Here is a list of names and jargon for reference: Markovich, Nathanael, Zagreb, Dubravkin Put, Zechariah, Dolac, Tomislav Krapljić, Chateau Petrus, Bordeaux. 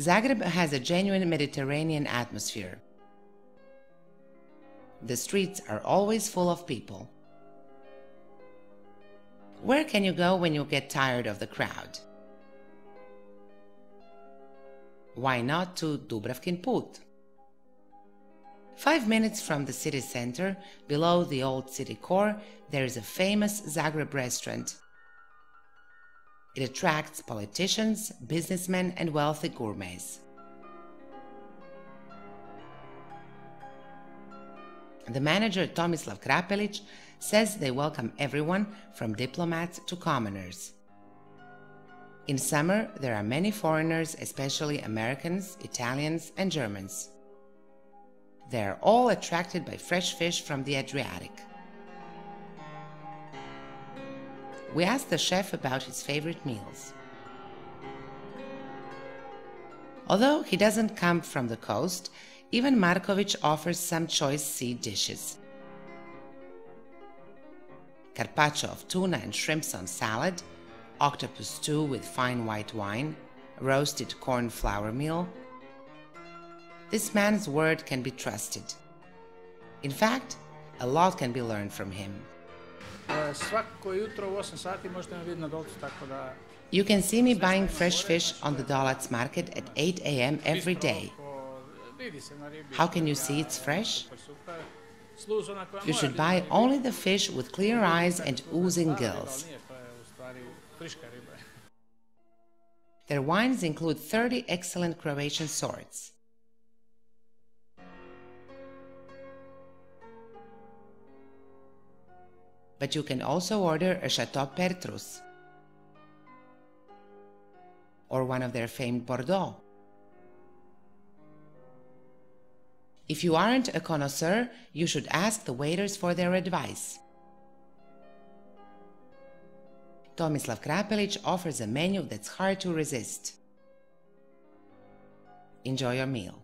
Zagreb has a genuine Mediterranean atmosphere. The streets are always full of people. Where can you go when you get tired of the crowd? Why not to Dubravkin Put? 5 minutes from the city center, below the old city core, there is a famous Zagreb restaurant. It attracts politicians, businessmen, and wealthy gourmets. The manager, Tomislav Krapljić, says they welcome everyone, from diplomats to commoners. In summer, there are many foreigners, especially Americans, Italians, and Germans. They are all attracted by fresh fish from the Adriatic. We asked the chef about his favorite meals. Although he doesn't come from the coast, even Markovich offers some choice sea dishes. Carpaccio of tuna and shrimps on salad, octopus stew with fine white wine, roasted corn flour meal. This man's word can be trusted. In fact, a lot can be learned from him. You can see me buying fresh fish on the Dolac market at 8 a.m. every day. How can you see it's fresh? You should buy only the fish with clear eyes and oozing gills. Their wines include 30 excellent Croatian sorts. But you can also order a Chateau Petrus or one of their famed Bordeaux. If you aren't a connoisseur, you should ask the waiters for their advice. Tomislav Krapljić offers a menu that's hard to resist. Enjoy your meal.